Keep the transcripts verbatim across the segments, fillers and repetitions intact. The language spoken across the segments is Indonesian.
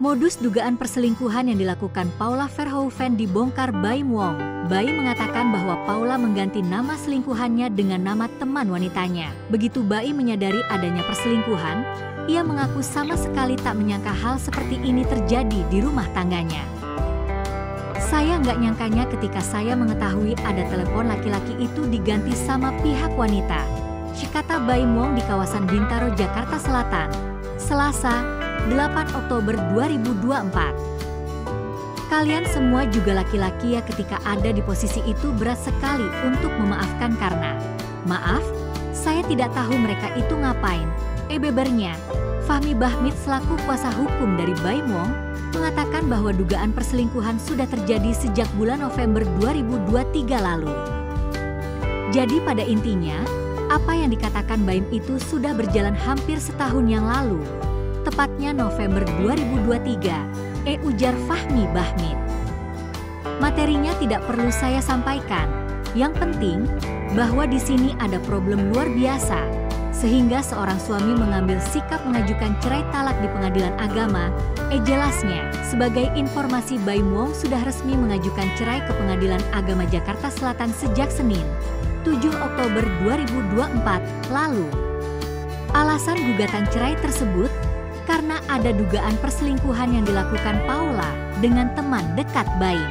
Modus dugaan perselingkuhan yang dilakukan Paula Verhouven dibongkar Baim Wong. Baim mengatakan bahwa Paula mengganti nama selingkuhannya dengan nama teman wanitanya. Begitu Baim menyadari adanya perselingkuhan, ia mengaku sama sekali tak menyangka hal seperti ini terjadi di rumah tangganya. Saya nggak nyangkanya ketika saya mengetahui ada telepon laki-laki itu diganti sama pihak wanita, kata Baim Wong di kawasan Bintaro, Jakarta Selatan, Selasa, delapan Oktober dua ribu dua puluh empat. Kalian semua juga laki-laki ya, ketika ada di posisi itu berat sekali untuk memaafkan karena, maaf, saya tidak tahu mereka itu ngapain. Eh bebernya, Fahmi Bachmid selaku kuasa hukum dari Baim Wong mengatakan bahwa dugaan perselingkuhan sudah terjadi sejak bulan November dua ribu dua puluh tiga lalu. Jadi pada intinya, apa yang dikatakan Baim itu sudah berjalan hampir setahun yang lalu, tepatnya November dua ribu dua puluh tiga, eh ujar Fahmi Bachmid. Materinya tidak perlu saya sampaikan, yang penting bahwa di sini ada problem luar biasa, sehingga seorang suami mengambil sikap mengajukan cerai talak di pengadilan agama, eh jelasnya. Sebagai informasi, Baim Wong sudah resmi mengajukan cerai ke Pengadilan Agama Jakarta Selatan sejak Senin, tujuh Oktober dua ribu dua puluh empat lalu. Alasan gugatan cerai tersebut karena ada dugaan perselingkuhan yang dilakukan Paula dengan teman dekat Baim.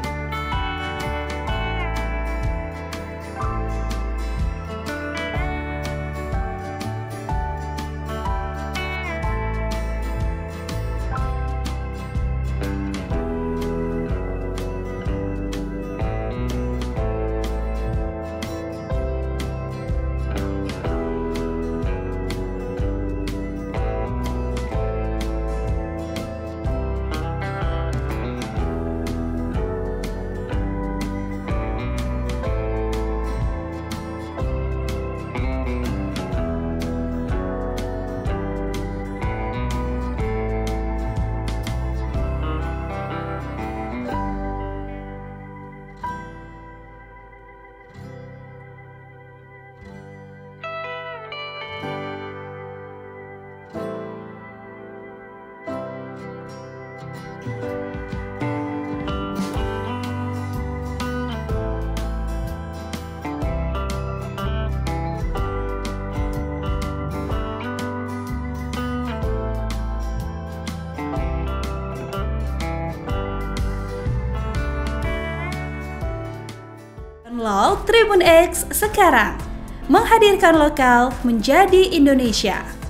Download TribunX sekarang, menghadirkan lokal menjadi Indonesia.